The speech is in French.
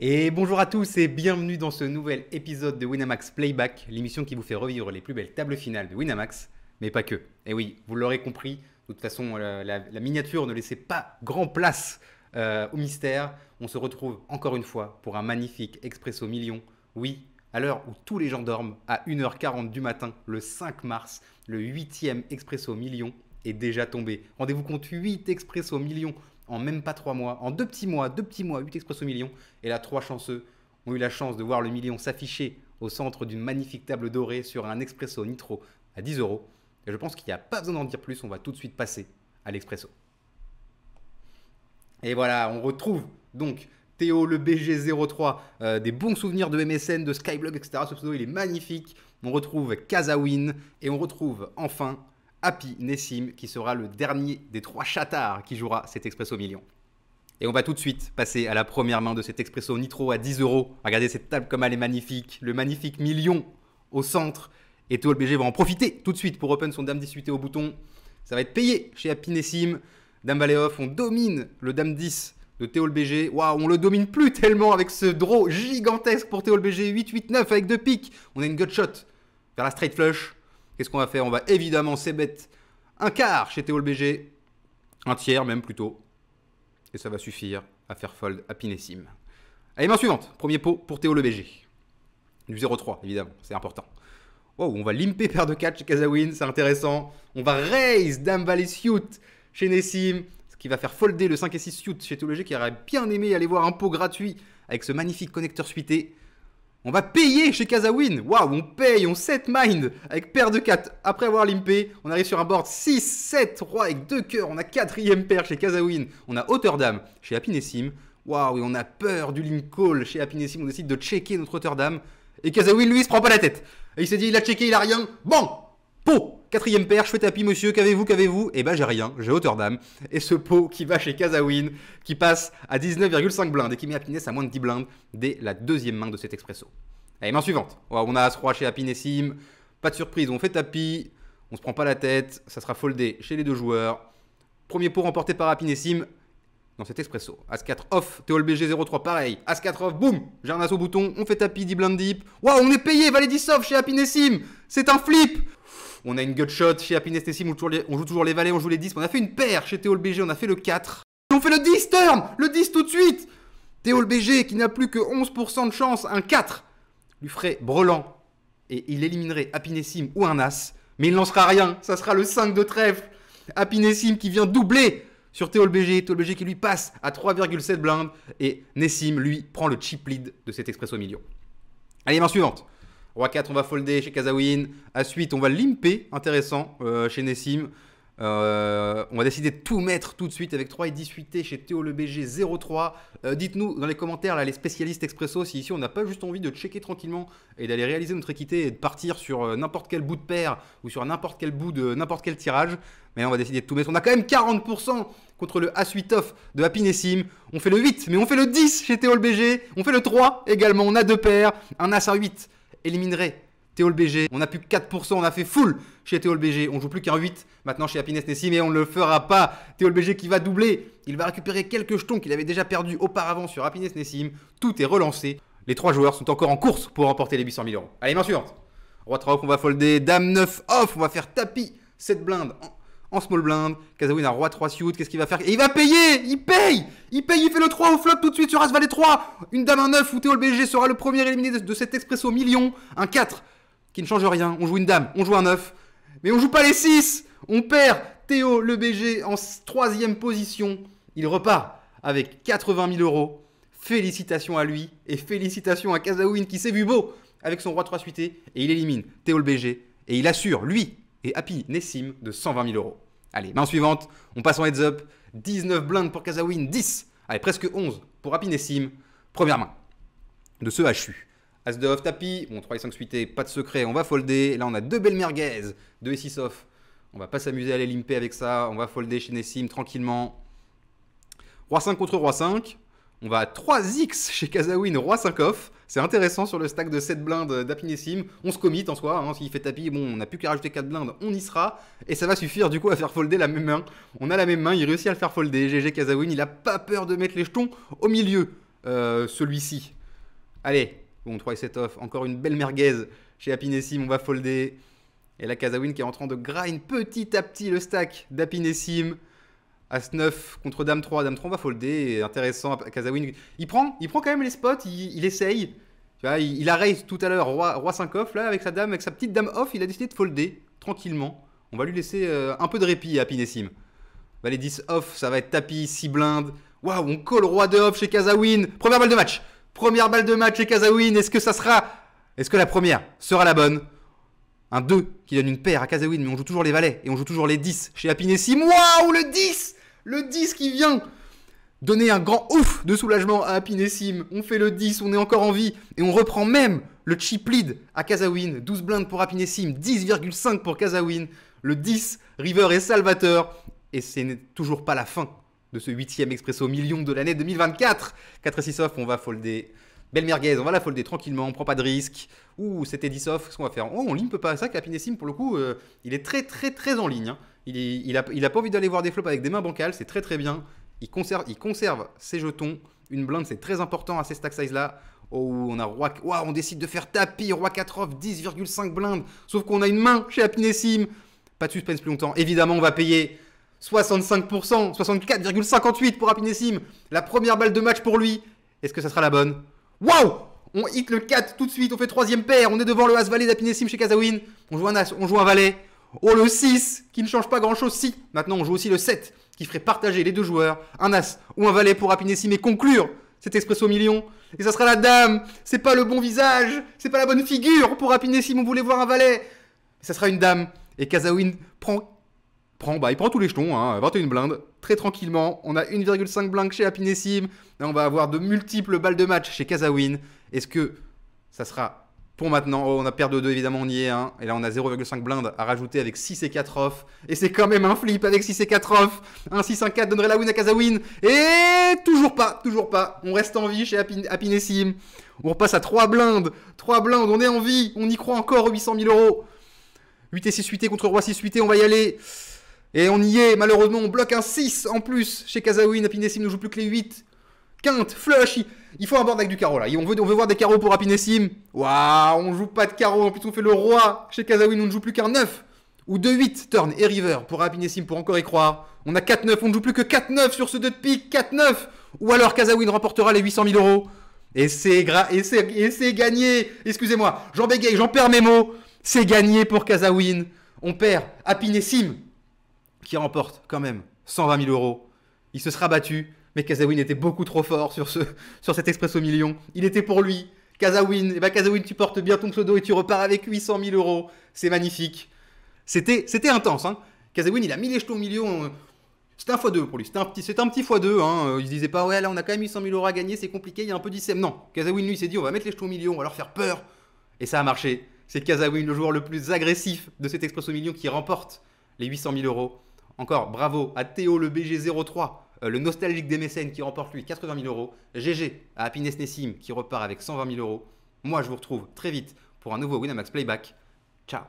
Et bonjour à tous et bienvenue dans ce nouvel épisode de Winamax Playback, l'émission qui vous fait revivre les plus belles tables finales de Winamax, mais pas que. Et oui, vous l'aurez compris, de toute façon la miniature ne laissait pas grand place au mystère. On se retrouve encore une fois pour un magnifique Expresso Million. Oui, à l'heure où tous les gens dorment, à 1h40 du matin, le 5 mars, le 8e Expresso Million est déjà tombé. Rendez-vous compte, 8 Expresso Million en même pas 3 mois, en 2 petits mois, 8 Expresso Millions. Et là, 3 chanceux ont eu la chance de voir le million s'afficher au centre d'une magnifique table dorée sur un Expresso Nitro à 10 €. Et je pense qu'il n'y a pas besoin d'en dire plus, on va tout de suite passer à l'Expresso. Et voilà, on retrouve donc Théo le BG03, des bons souvenirs de MSN, de SkyBlog, etc. Ce pseudo, il est magnifique. On retrouve Kazawin et on retrouve enfin Happy Nessim, qui sera le dernier des 3 chatards qui jouera cet Expresso Million. Et on va tout de suite passer à la première main de cet Expresso Nitro à 10 €. Regardez cette table comme elle est magnifique. Le magnifique million au centre. Et Théo le BG va en profiter tout de suite pour open son dame 18 au bouton. Ça va être payé chez Happy Nessim. Dame Valet off, on domine le dame 10 de Théo le BG. Waouh, on le domine plus tellement avec ce draw gigantesque pour Théo le BG. 8-8-9 avec 2 piques. On a une gut shot vers la straight flush. Qu'est-ce qu'on va faire? On va évidemment s'ébête un quart chez Théo le BG. Un tiers même plutôt. Et ça va suffire à faire fold Happy Nessim. Allez, main suivante. Premier pot pour Théo le BG. Du 0-3 évidemment, c'est important. Wow, on va limper paire de 4 chez Kazawin, c'est intéressant. On va raise Dame Valet suit chez Nessim. Ce qui va faire folder le 5 et 6 suit chez Théo le BG, qui aurait bien aimé aller voir un pot gratuit avec ce magnifique connecteur suité. On va payer chez Kazawin. Waouh, on paye, on set mind avec paire de 4. Après avoir limpé, on arrive sur un board 6, 7, 3 avec 2 cœurs. On a 4e paire chez Kazawin. On a hauteur dame chez Happy Nessim. Waouh, et on a peur du limp call chez Happy Nessim. On décide de checker notre hauteur dame. Et Kazawin, lui, il se prend pas la tête. Et il s'est dit, il a checké, il a rien. Bon, pot, 4e paire, je fais tapis, monsieur. Qu'avez-vous, qu'avez-vous? Eh ben, j'ai rien, j'ai hauteur dame. Et ce pot qui va chez Kazawin, qui passe à 19,5 blindes et qui met Happy Ness à moins de 10 blindes dès la 2e main de cet Expresso. Allez, main suivante. Wow, on a As-3 chez Happy Nessim. Pas de surprise, on fait tapis. On se prend pas la tête. Ça sera foldé chez les 2 joueurs. Premier pot remporté par Happy Nessim dans cet Expresso. As-4 off, Théo le BG03, pareil. As-4 off, boum, j'ai un as au bouton, on fait tapis, 10 blindes deep. Waouh, on est payé, Valet 10 off chez Happy Nessim. C'est un flip. On a une gut shot chez Happy Nessim, on joue toujours les valets, on joue les 10. On a fait une paire chez Théo le BG, on a fait le 4. Et on fait le 10 turn, le 10 tout de suite. Théo le BG qui n'a plus que 11% de chance, un 4 lui ferait brelan et il éliminerait Happy Nessim ou un as. Mais il n'en sera rien, ça sera le 5 de trèfle. Happy Nessim qui vient doubler sur Théo le BG, Théo le BG qui lui passe à 3,7 blindes. Et Nessim, lui, prend le cheap lead de cet Expresso Million. Allez, main suivante. Roi 4, on va folder chez Kazawin. À suite, on va limper, intéressant, chez Nessim. On va décider de tout mettre tout de suite avec 3 et 18 chez Théo le BG 03. Dites-nous dans les commentaires, là, les spécialistes Expresso, si ici on n'a pas juste envie de checker tranquillement et d'aller réaliser notre équité et de partir sur n'importe quel bout de paire ou sur n'importe quel bout de n'importe quel tirage. Mais là, on va décider de tout mettre. On a quand même 40% contre le As-8 off de Happy Nessim. On fait le 8, mais on fait le 10 chez Théo le BG. On fait le 3 également. On a 2 paires. Un As à 8 éliminerait Théo le BG, on a plus que 4%, on a fait full chez Théo le BG, on joue plus qu'un 8 maintenant chez Happy Nessim, mais on ne le fera pas. Théo le BG qui va doubler, il va récupérer quelques jetons qu'il avait déjà perdus auparavant sur Happy Nessim, tout est relancé. Les 3 joueurs sont encore en course pour remporter les 800 000 €. Allez, main suivante. Roi 3 off, on va folder, Dame 9 off, on va faire tapis, 7 blindes en small blind. Kazawin a Roi 3 suit, qu'est-ce qu'il va faire? Et il va payer, il paye, il fait le 3 au flop tout de suite sur As Valet 3, une Dame 1 9 où Théo le BG sera le premier éliminé de cet Expresso Million, un 4. Qui ne change rien, on joue une dame, on joue un 9, mais on joue pas les 6, on perd. Théo le BG en 3e position, il repart avec 80 000 €, félicitations à lui et félicitations à Kazawin qui s'est vu beau avec son Roi 3 suité et il élimine Théo le BG et il assure lui et Happy Nessim de 120 000 €. Allez, main suivante, on passe en heads up, 19 blindes pour Kazawin, 10, allez presque 11 pour Happy Nessim, première main de ce HU. As-2 off, tapis, bon 3 et 5 suité, pas de secret, on va folder. Là on a 2 belles merguez, 2 et 6 off. On va pas s'amuser à les limper avec ça, on va folder chez Nessim tranquillement. Roi 5 contre Roi 5, on va à 3x chez Kazawin, Roi 5 off. C'est intéressant sur le stack de 7 blindes d'Happy Nessim. On se commit en soi, hein. S'il fait tapis, bon, on n'a plus qu'à rajouter 4 blindes, on y sera. Et ça va suffire du coup à faire folder la même main. On a la même main, il réussit à le faire folder, GG Kazawin, il a pas peur de mettre les jetons au milieu. celui-ci. Allez, bon, 3 et 7 off. Encore une belle merguez chez Happy Nessim. On va folder. Et là, Kazawin qui est en train de grind petit à petit le stack d'Happy Nessim. As 9 contre Dame 3. Dame 3, on va folder. Intéressant. Kazawin, il prend quand même les spots. Il essaye. Tu vois, il a raise tout à l'heure Roi 5 off. Là, avec sa dame, avec sa petite Dame off, il a décidé de folder tranquillement. On va lui laisser un peu de répit à Happy Nessim. Valet 10 off, ça va être tapis, 6 blindes. Waouh, on colle Roi 2 off chez Kazawin. Première balle de match. Première balle de match chez Kazawin. Est-ce que ça sera... Est-ce que la première sera la bonne? Un 2 qui donne une paire à Kazawin, mais on joue toujours les valets et on joue toujours les 10 chez Happy Nessim. Waouh, le 10! Le 10 qui vient donner un grand ouf de soulagement à Happy Nessim. On fait le 10, on est encore en vie et on reprend même le cheap lead à Kazawin. 12 blindes pour Happy Nessim, 10,5 pour Kazawin. Le 10, river est salvateur. Et ce n'est toujours pas la fin de ce 8e Expresso Million de l'année 2024. 4 et 6 off, on va folder. Belle merguez, on va la folder tranquillement, on prend pas de risque. Ouh, c'était 10 off, qu'est-ce qu'on va faire? Oh, on ligne peut pas ça, Happy Nessim, pour le coup, il est très en ligne. Hein. Il a pas envie d'aller voir des flops avec des mains bancales, c'est très bien. Il conserve ses jetons. Une blinde, c'est très important à ces stack size-là. Oh, on a Roi... Waouh, on décide de faire tapis, Roi 4 off, 10,5 blindes. Sauf qu'on a une main chez Happy Nessim. Pas de suspense plus longtemps. Évidemment, on va payer 65%, 64,58 pour Happy Nessim. La première balle de match pour lui. Est-ce que ça sera la bonne? Waouh! On hit le 4 tout de suite, on fait troisième paire, on est devant le As-Valet d'Happy Nessim chez Kazawin. On joue un As, on joue un Valet. Oh, le 6, qui ne change pas grand-chose, si. Maintenant, on joue aussi le 7, qui ferait partager les deux joueurs. Un As ou un Valet pour Happy Nessim et conclure cet Expresso Million. Et ça sera la Dame. C'est pas le bon visage, c'est pas la bonne figure pour Happy Nessim, on voulait voir un Valet. Mais ça sera une Dame. Et Kazawin prend tous les jetons, hein, 21 blindes, très tranquillement. On a 1,5 blindes chez Happy Nessim. Là, on va avoir de multiples balles de match chez Kazawin. Est-ce que ça sera pour maintenant? Oh, on a paire de 2, évidemment, on y est. Hein. Et là, on a 0,5 blindes à rajouter avec 6 et 4 off. Et c'est quand même un flip avec 6 et 4 off. 1, 6, 1, 4 donnerait la win à Kazawin. Et toujours pas. On reste en vie chez Happy Nessim. On repasse à 3 blindes. 3 blindes, on est en vie. On y croit encore, 800 000 €. 8 et 6 suité contre Roi 6 suité, on va y aller. Et on y est, malheureusement, on bloque un 6 en plus chez Kazawin. Happy Nessim ne joue plus que les 8. Quinte, flush, il faut un board avec du carreau là. On veut voir des carreaux pour Happy Nessim. Waouh, on joue pas de carreau, en plus on fait le Roi. Chez Kazawin, on ne joue plus qu'un 9. Ou 2-8, turn et river pour Happy Nessim pour encore y croire. On a 4-9, on ne joue plus que 4-9 sur ce 2 de pique, 4-9. Ou alors Kazawin remportera les 800 000 €. Et c'est gagné. Excusez-moi, j'en bégaye, j'en perds mes mots. C'est gagné pour Kazawin. On perd Happy Nessim, qui remporte quand même 120 000 €. Il se sera battu, mais Kazawin était beaucoup trop fort sur cet Expresso Million. Il était pour lui. Kazawin, eh ben Kazawin, tu portes bien ton pseudo et tu repars avec 800 000 €. C'est magnifique. C'était intense. Hein. Kazawin, il a mis les jetons au million. C'était un x2 pour lui. C'était un petit x2. Hein. Il se disait pas, ouais, là, on a quand même 800 000 € à gagner. C'est compliqué, il y a un peu d'issem. Non, Kazawin, lui, il s'est dit, on va mettre les jetons au million, on va leur faire peur. Et ça a marché. C'est Kazawin, le joueur le plus agressif de cet Expresso Million, qui remporte les 800 000 €. Encore bravo à Théo le BG03, le nostalgique des MSN, qui remporte lui 80 000 €. GG à Happy Nessim qui repart avec 120 000 €. Moi, je vous retrouve très vite pour un nouveau Winamax Playback. Ciao.